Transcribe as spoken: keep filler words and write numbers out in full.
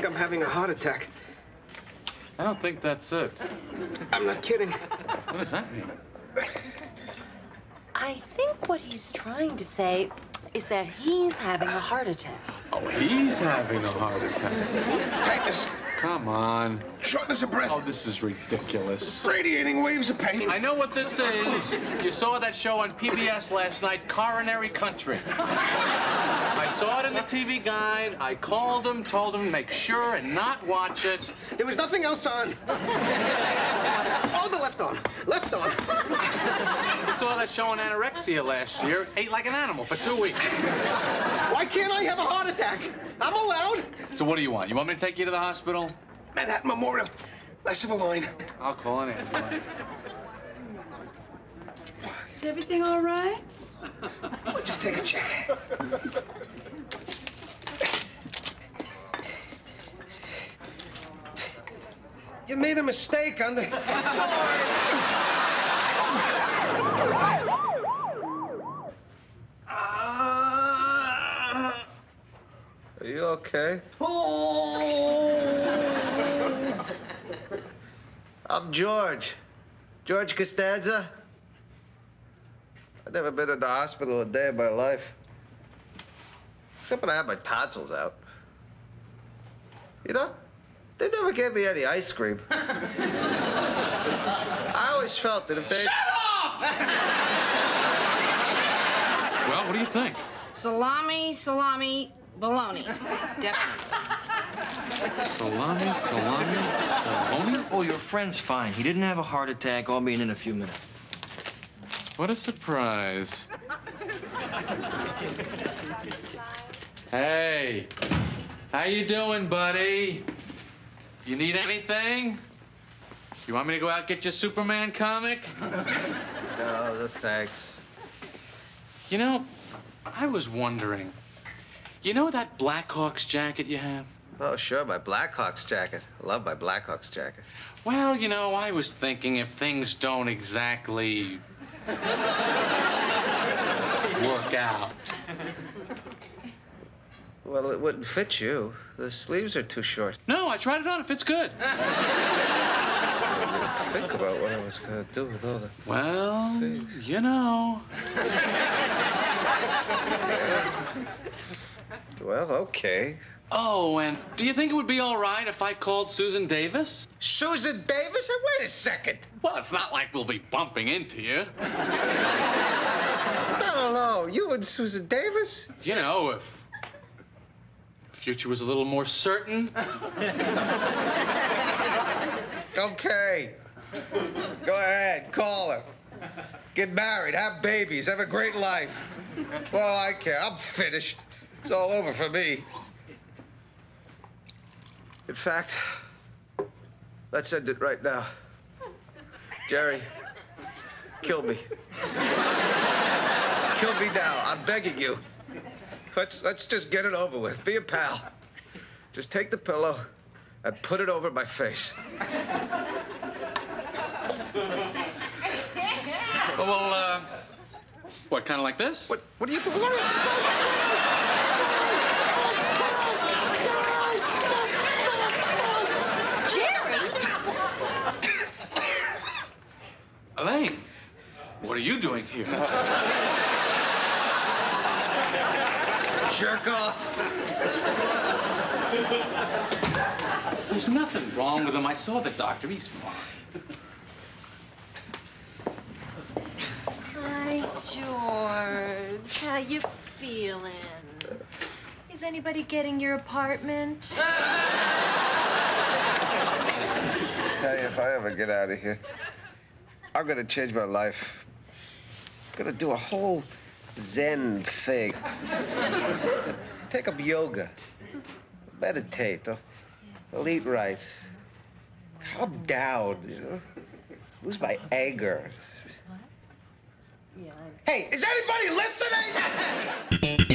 think I'm having a heart attack. I don't think that's it. I'm not kidding. What does that mean? I think what he's trying to say is that he's having a heart attack. Oh, he's having a heart attack. Mm-hmm. Tightness. Come on. Shortness of breath. Oh, this is ridiculous. Radiating waves of pain. I know what this is. You saw that show on P B S last night, Coronary Country. I saw it in the T V guide. I called him, told him to make sure and not watch it. There was nothing else on. Oh, the left on. Left on. You saw that show on anorexia last year. Ate like an animal for two weeks. Why can't I have a heart attack? I'm allowed. So what do you want? You want me to take you to the hospital? Manhattan Memorial. Less of a line. I'll call an ambulance. Is everything all right? We'll just take a check. You made a mistake on the... Are you okay? Oh! I'm George. George Costanza. I've never been at the hospital a day of my life. Except when I had my tonsils out. You know? They never gave me any ice cream. I always felt that if they... Shut up! Well, what do you think? Salami, salami, bologna. Definitely. Salami, salami, bologna? Oh, your friend's fine. He didn't have a heart attack. I'll be in in a few minutes. What a surprise. Hey. How you doing, buddy? You need anything? You want me to go out and get your Superman comic? No, thanks. You know, I was wondering, you know that Blackhawks jacket you have? Oh, sure, my Blackhawks jacket. I love my Blackhawks jacket. Well, you know, I was thinking if things don't exactly work out. Well, it wouldn't fit you. The sleeves are too short. No, I tried it on. It fits good. I didn't think about what I was going to do with all the... Well, things. You know. Yeah. Well, okay. Oh, and do you think it would be all right if I called Susan Davis? Susan Davis? Wait a second. Well, it's not like we'll be bumping into you. No, no, no. You and Susan Davis? You know, if... future was a little more certain. Okay. Go ahead, call her. Get married, have babies, have a great life. Well, I care. I'm finished. It's all over for me. In fact, let's end it right now. Jerry, kill me. Kill me now. I'm begging you. Let's, let's just get it over with. Be a pal. Just take the pillow and put it over my face. Well, uh, what, kind of like this? What, what are you doing? Jerry! Elaine, what are you doing here? Jerk off. There's nothing wrong with him. I saw the doctor. He's fine. Hi, George. How you feeling? Is anybody getting your apartment? I'll tell you, if I ever get out of here, I'm gonna change my life. I'm gonna do a whole Zen thing. Take up yoga. Meditate. They'll, they'll eat right. Calm down, you know? Lose my anger. What? Yeah, hey, is anybody listening?